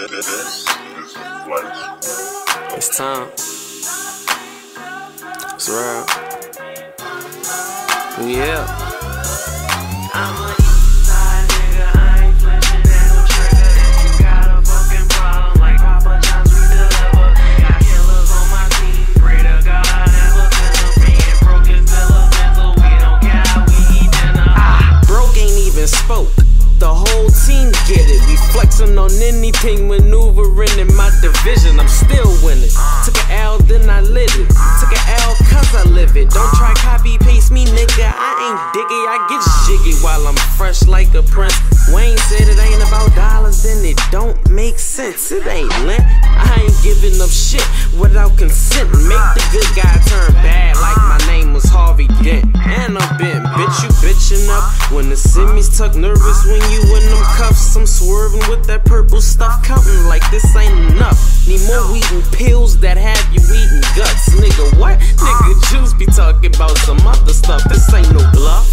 It's time. It's around. Yeah. I'm an Eastside nigga, I ain't flinching at no trigger. If you got a fucking problem, like Papa John's, we deliver. Got killers on my team, pray to God have a filler. Being broke is elemental, we don't care how we eat dinner. Ah, broke ain't even spoke. The whole team get it. We flexing on anything, maneuvering in my division. I'm still winning. Took an L, then I lit it. Took an L, cause I live it. Don't try copy paste me, nigga. I ain't diggy. I get jiggy while I'm fresh like a prince. Wayne said it ain't about dollars, then it don't make sense. It ain't lent. I ain't giving up shit without consent. Make the good guy turn bad, like my name was Harvey Dent. And I'm bent, bitch. You bitching up when the semis tuck nervous when you in them cuffs. I'm swerving with that purple stuff, counting like this ain't enough. Need more weed and pills that have you eating guts. Nigga, what? Nigga, Jews be talking about some other stuff. This ain't no bluff.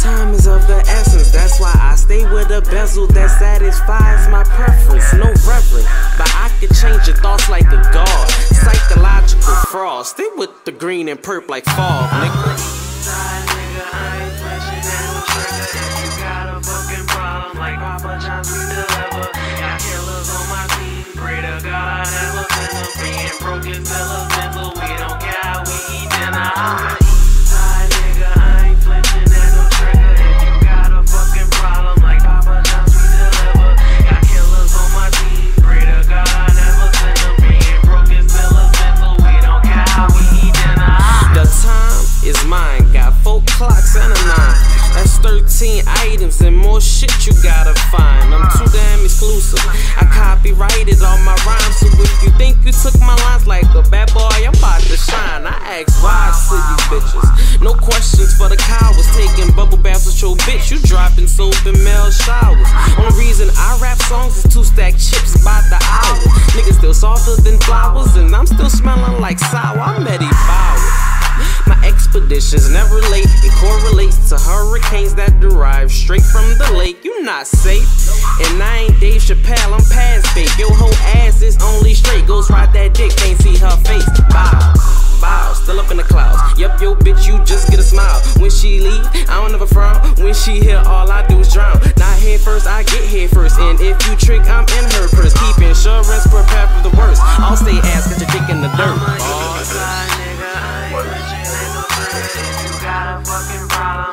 Time is of the essence, that's why I stay with a bezel that satisfies my preference. No reverence, but I could change your thoughts like a god. Psychological fraud, stay with the green and purple like fog, nigga. Papa John's, we deliver. Got killers on my team, pray to God have a filler. Being broke is elemental, we don't care how we eat dinner. I'm an Eastside nigga, I ain't flinching at no trigger. If you got a fucking problem, like Papa John's, we deliver. Got killers on my team, pray to God have a filler. Being broke is elemental, we don't care how we eat dinner. The time is mine, got 4 clocks and a 9. That's 13 items and more shit you gotta find. I'm too damn exclusive. I copyrighted all my rhymes, so if you think you took my lines like a bad boy, I'm about to shine. I ask why to you bitches. No questions for the cowards. Taking bubble baths with your bitch. You dropping soap in male showers. Only reason I rap songs is 2 stack chips by the hour. Niggas still softer than flowers, and I'm still smelling like sour. I'm Eddie Bowers. My expeditions never late. It correlates to hurricanes that derive straight from the lake. You not safe. And I ain't Dave Chappelle, I'm past bait. Your whole ass is only straight. Goes ride that dick, can't see her face. Bow, bow, still up in the clouds. Yup, yo bitch, you just get a smile. When she leave, I don't ever frown. When she here, all I do is drown. Not head first, I get head first. And if you trick, I'm in her purse. Keep insurance, prepare for the worst. I'll stay ass, get your dick in the dirt.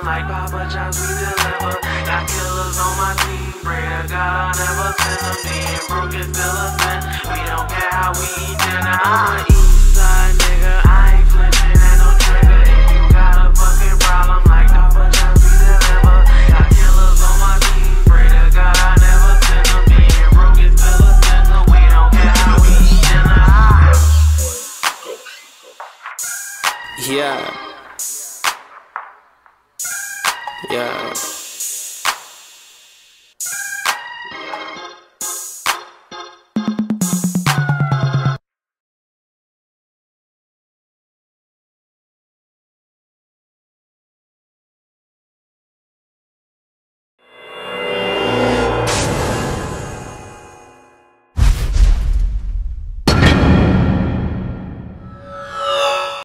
Like Papa John's, we deliver. Got killers on my team, pray to God I never send them. Being broke is elemental, we don't care how we eat dinner. I'm an Eastside nigga, I ain't flinching at no trigger. If you got a fucking problem, like Papa John's, we deliver. Got killers on my team, pray to God I never send them. Being broke is elemental, we don't care how we eat dinner. Yeah. Yeah.